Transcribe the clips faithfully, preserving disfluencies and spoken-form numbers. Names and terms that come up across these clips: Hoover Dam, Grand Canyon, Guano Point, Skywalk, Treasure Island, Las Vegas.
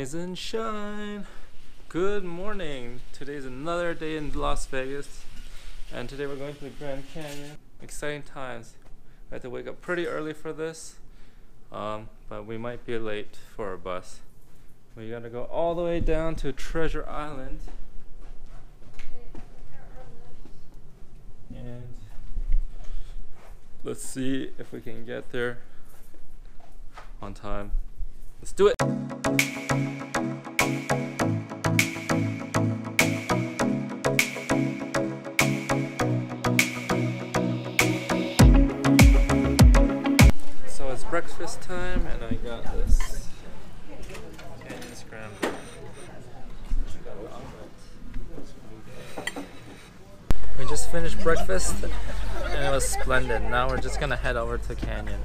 Rise and shine. Good morning. Today's another day in Las Vegas, and today we're going to the Grand Canyon. Exciting times. We have to wake up pretty early for this, um, but we might be late for our bus. We gotta go all the way down to Treasure Island. And let's see if we can get there on time. Let's do it. So it's breakfast time, and I got this canyon scramble. We just finished breakfast, and it was splendid. Now we're just gonna head over to the canyon.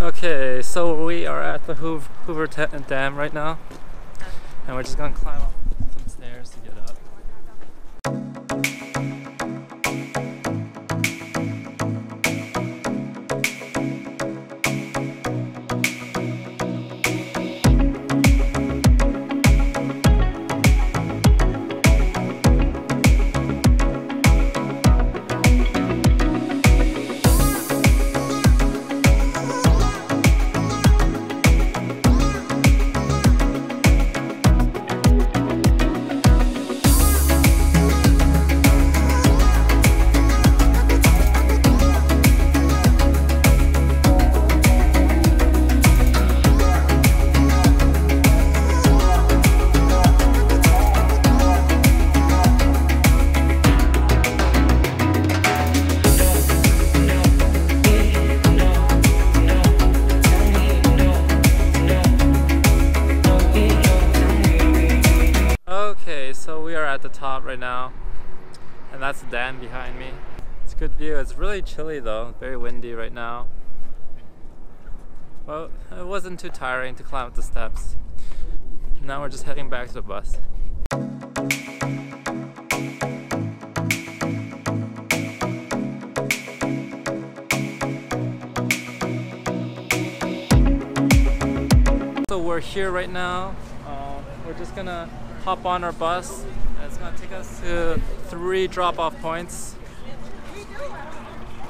Okay, so we are at the Hoover, Hoover Dam right now, and we're just gonna climb up some stairs to get up. At the top right now, and that's the dam behind me. It's a good view. It's really chilly though, very windy right now. Well, it wasn't too tiring to climb up the steps. Now we're just heading back to the bus. So we're here right now. Uh, we're just gonna hop on our bus. It's going to take us to three drop-off points.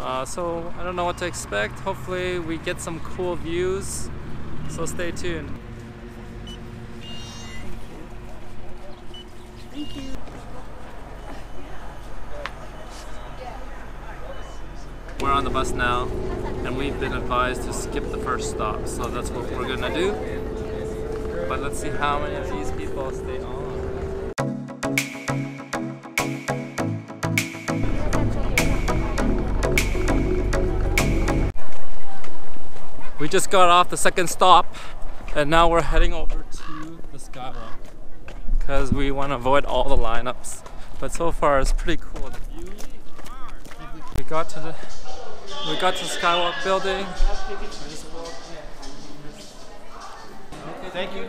Uh, so I don't know what to expect. Hopefully we get some cool views. So stay tuned. Thank you. Thank you. We're on the bus now, and we've been advised to skip the first stop. So that's what we're going to do. But let's see how many of these people stay on. We just got off the second stop, and now we're heading over to the Skywalk because we want to avoid all the lineups. But so far, it's pretty cool. We got to the we got to the Skywalk building. Thank you.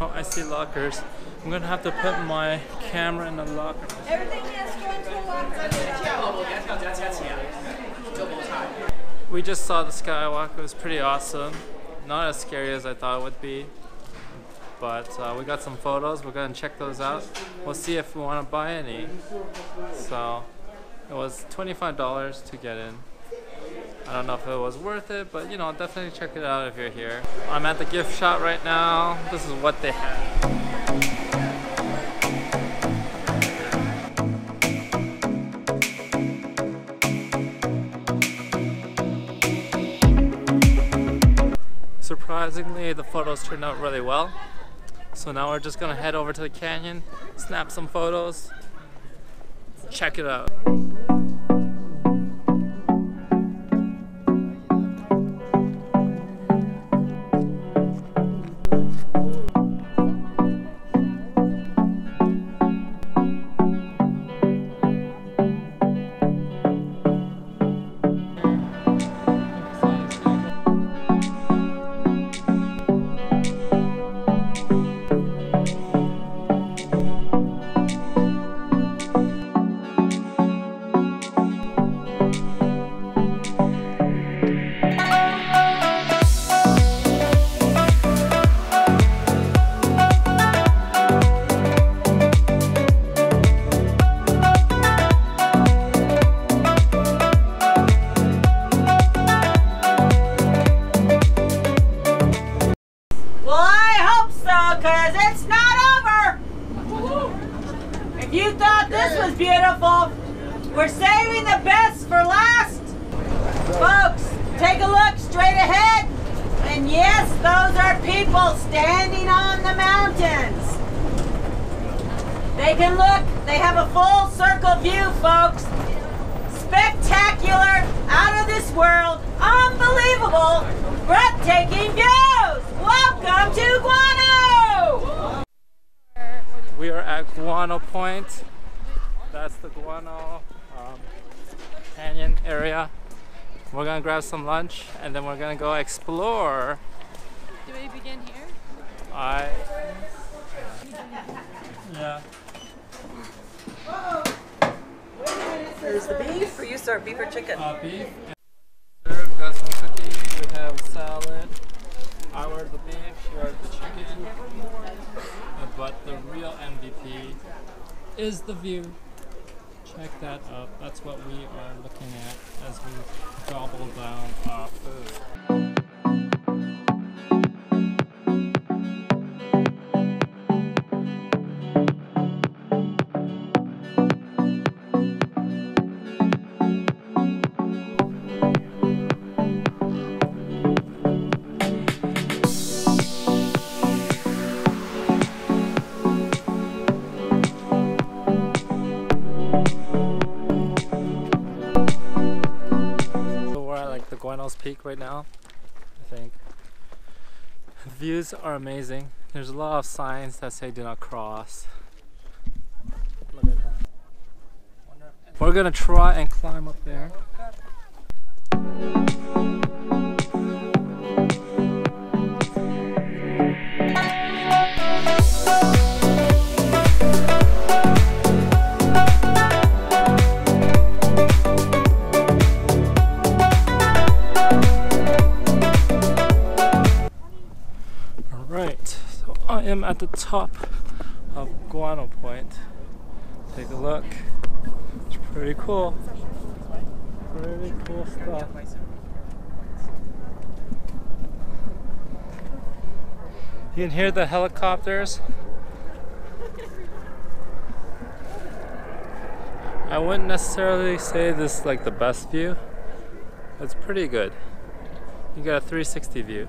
Oh, I see lockers. I'm gonna have to put my camera in the locker. Everything has to go into the locker. We just saw the Skywalk. It was pretty awesome. Not as scary as I thought it would be, but uh, we got some photos. We're gonna check those out. We'll see if we want to buy any. So it was twenty-five dollars to get in. I don't know if it was worth it, but you know, definitely check it out if you're here. I'm at the gift shop right now. This is what they have. Surprisingly, the photos turned out really well. So now we're just gonna head over to the canyon, snap some photos, check it out. beautiful. We're saving the best for last. Folks, take a look straight ahead. And yes, those are people standing on the mountains. They can look, they have a full circle view, folks. Spectacular, out of this world, unbelievable, breathtaking views. Welcome to Guano. We are at Guano Point. That's the Guano um, Canyon area. We're gonna grab some lunch and then we're gonna go explore. Do we begin here? I. Yeah. Uh oh. Wait a minute. There's the beef. For you, sir, beef or chicken? Uh, beef. We've got some cookies. We have salad. I ordered the beef. She ordered the chicken. But the real M V P is the view. Check that up. That's what we are looking at as we gobble down our food. Peak right now, I think. The views are amazing. There's a lot of signs that say do not cross. Look at that. We're gonna try and climb up there. I am at the top of Guano Point. Take a look. It's pretty cool. Pretty cool stuff. You can hear the helicopters. I wouldn't necessarily say this is like the best view. It's pretty good. You got a three sixty view.